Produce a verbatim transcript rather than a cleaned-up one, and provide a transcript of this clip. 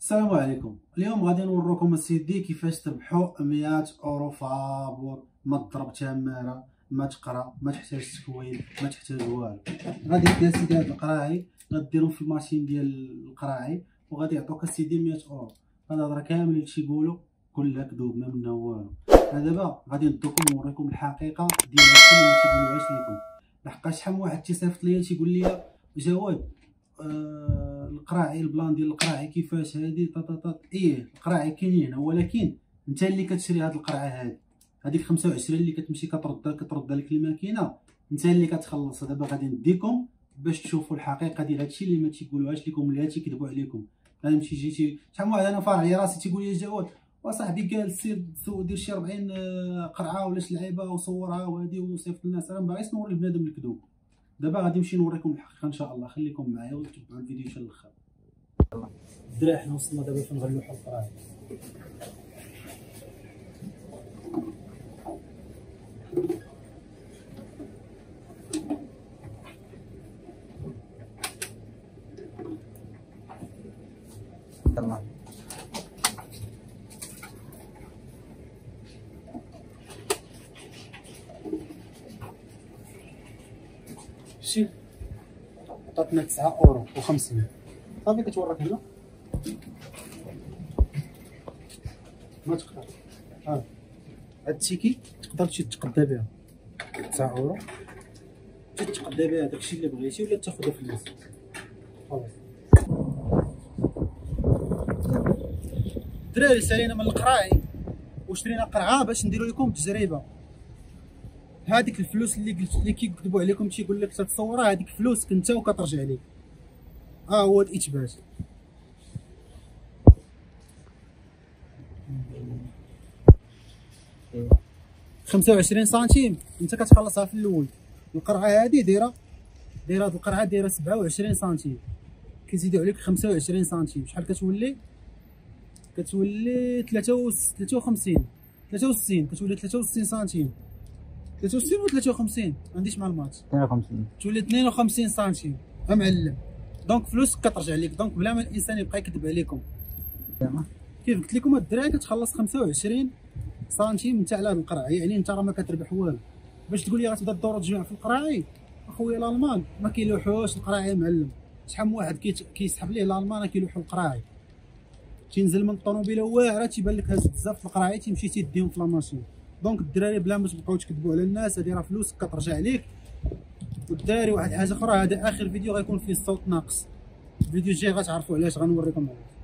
السلام عليكم. اليوم غادي نوريكم اسيدي كيفاش تربحوا مية اورو فابور. ما تضرب تماره، ما تقرا، ما تحتاج تكوين، ما تحتاج والو. غادي دير سيدي هاد القراعي، غديرهم في الماشين ديال القراعي وغادي يعطوك اسيدي مية اورو. هاد الهضره كامل اللي تيقولوا كلها كذوب، ما منها والو. دابا غادي ندوكم نوريكم الحقيقه ديال هادشي اللي تيقولوهاش ليكم، لحقاش شحال من واحد تيصيفط ليا تيقول لي جواد آه القراعي، البلان ديال القراعي كيفاش هادي طاطاط. ايه القراعي كاين هنا، ولكن انت اللي كتشري هاد القرعه هادي، هذيك خمسة وعشرين اللي كتمشي كتردها كترد لك الماكينه، انت اللي كتخلص. دابا غادي نديكم باش تشوفوا الحقيقه ديال هادشي اللي ما تيقولوهاش لكم، اللي تيكذبوا عليكم. انا مشي جيتي شحال واحد انا فارع على راسي تيقول لي جواد وصاحبي قال سير دير شي أربعين قرعه ولا شي لعيبه وصورها وهادي وصيفط للناس. انا باغي نوري لبنادم الكذوب. دابا غادي نمشي نوريكم الحقيقه ان شاء الله. خليكم معايا وتبعوا الفيديو حتى الاخر. الدراري حنا وصلنا دابا فين غنلوحوا القراعي. شي عطاتنا تسعة اورو وخمسمية. صافي كتورك هنا ما تقدر ها هاد التيكي تقدر تمشي تتقدا بها تسعة اورو، تتقدا بها داكشي اللي بغيتي ولا تاخذها في النص. خلاص الدراري سالينا من القراعي وشرينا قرعه باش نديرو لكم تجربه. هذيك الفلوس اللي قلت اللي كيكذبوا عليكم تيقول لك تتصورها، هذيك فلوسك انت وكترجع ليك. ها آه هو الاثبات. خمسة وعشرين سنتيم انت كتخلصها في الاول. القرعه هذه دايره دايره هذه القرعه دايره سبعة وعشرين سنتيم، كيزيدوا عليك خمسة وعشرين سنتيم. شحال كتولي؟ كتولي ثلاثة وخمسين ثلاثة وستين كتولي ثلاثة وستين سنتيم، ثلاثة وستين ولا ثلاثة وخمسين عنديش مع الماتش. اثنين وخمسين تولي اثنين وخمسين سنتيم معلم. دونك فلوسك كترجع لك، دونك بلا ما الانسان يبقى يكذب عليكم. كيف قلت لكم الدراري كتخلص خمسة وعشرين سنتيم نتاع على القراعي، يعني انت راه ما كتربح والو. باش تقول لي غتبدا الدور تجمع في القراعي، اخويا الالمان ما كيلوحوش القراعي معلم. شحال من واحد كيسحب ليه الالمان كيلوحوا القراعي، تينزل من الطوموبيله واعره تيبان لك هز بزاف القراعي تيمشي تيديهم في لاماشين. دونك الدراري بلا ما تبقاو تكذبوا على الناس، هادي راه فلوسك كترجع ليك. والدراري واحد الحاجه اخرى، هذا اخر فيديو غيكون فيه الصوت ناقص، الفيديو الجاي غتعرفوا علاش، غنوريكم.